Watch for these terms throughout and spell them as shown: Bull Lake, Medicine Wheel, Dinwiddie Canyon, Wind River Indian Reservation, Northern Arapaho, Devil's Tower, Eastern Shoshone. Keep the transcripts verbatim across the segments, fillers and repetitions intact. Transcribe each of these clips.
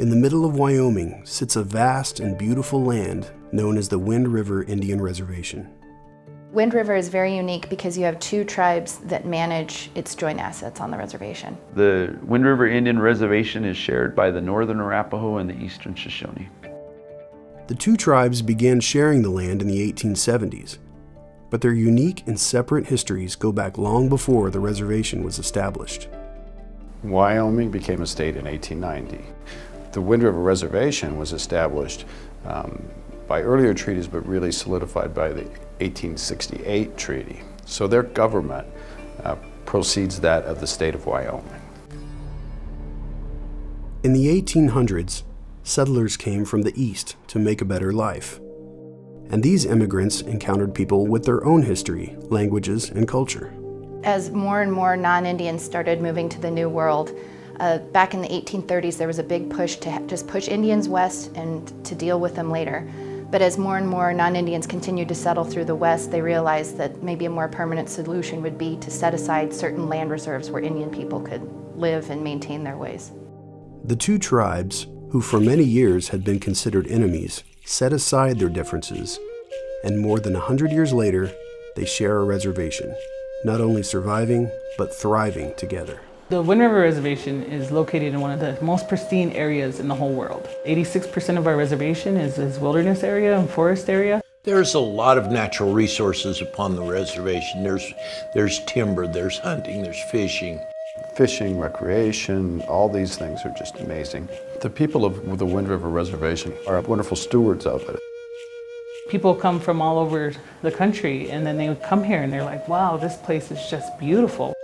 In the middle of Wyoming sits a vast and beautiful land known as the Wind River Indian Reservation. Wind River is very unique because you have two tribes that manage its joint assets on the reservation. The Wind River Indian Reservation is shared by the Northern Arapaho and the Eastern Shoshone. The two tribes began sharing the land in the eighteen seventies, but their unique and separate histories go back long before the reservation was established. Wyoming became a state in eighteen ninety. The Wind River Reservation was established um, by earlier treaties, but really solidified by the eighteen sixty-eight treaty. So their government uh, precedes that of the state of Wyoming. In the eighteen hundreds, settlers came from the east to make a better life. And these immigrants encountered people with their own history, languages, and culture. As more and more non-Indians started moving to the New World, Uh, back in the eighteen thirties, there was a big push to just push Indians west and to deal with them later. But as more and more non-Indians continued to settle through the west, they realized that maybe a more permanent solution would be to set aside certain land reserves where Indian people could live and maintain their ways. The two tribes, who for many years had been considered enemies, set aside their differences, and more than one hundred years later, they share a reservation, not only surviving, but thriving together. The Wind River Reservation is located in one of the most pristine areas in the whole world. eighty-six percent of our reservation is, is wilderness area and forest area. There's a lot of natural resources upon the reservation. There's, there's timber, there's hunting, there's fishing. Fishing, recreation, all these things are just amazing. The people of the Wind River Reservation are wonderful stewards of it. People come from all over the country, and then they come here and they're like, wow, this place is just beautiful.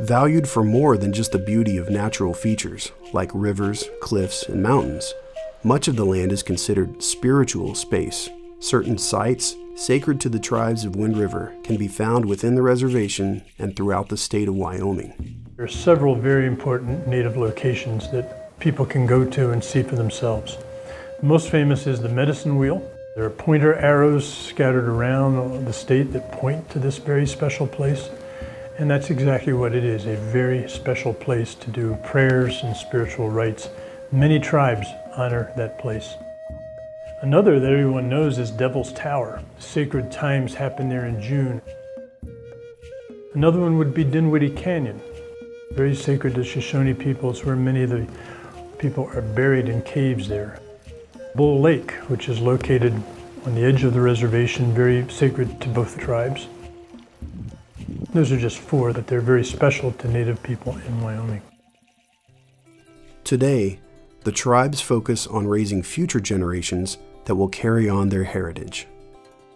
Valued for more than just the beauty of natural features, like rivers, cliffs, and mountains, much of the land is considered spiritual space. Certain sites, sacred to the tribes of Wind River, can be found within the reservation and throughout the state of Wyoming. There are several very important native locations that people can go to and see for themselves. The most famous is the Medicine Wheel. There are pointer arrows scattered around the state that point to this very special place. And that's exactly what it is, a very special place to do prayers and spiritual rites. Many tribes honor that place. Another that everyone knows is Devil's Tower. Sacred times happen there in June. Another one would be Dinwiddie Canyon. Very sacred to Shoshone people. It's where many of the people are buried in caves there. Bull Lake, which is located on the edge of the reservation, very sacred to both tribes. Those are just four that they're very special to native people in Wyoming. Today, the tribes focus on raising future generations that will carry on their heritage.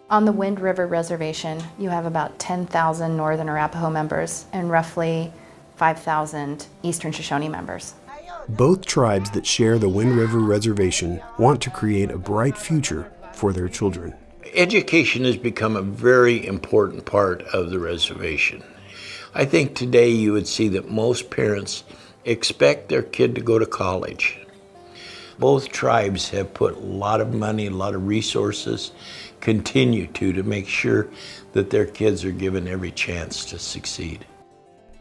On the Wind River Reservation, you have about ten thousand Northern Arapaho members and roughly five thousand Eastern Shoshone members. Both tribes that share the Wind River Reservation want to create a bright future for their children. Education has become a very important part of the reservation. I think today you would see that most parents expect their kid to go to college. Both tribes have put a lot of money, a lot of resources, continue to, to make sure that their kids are given every chance to succeed.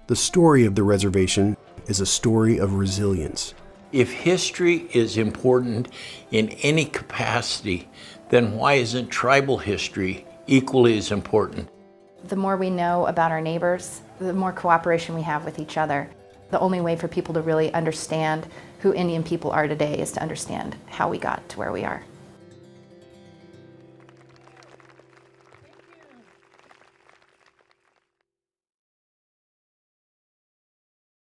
The story of the reservation is a story of resilience. If history is important in any capacity, then why isn't tribal history equally as important? The more we know about our neighbors, the more cooperation we have with each other. The only way for people to really understand who Indian people are today is to understand how we got to where we are.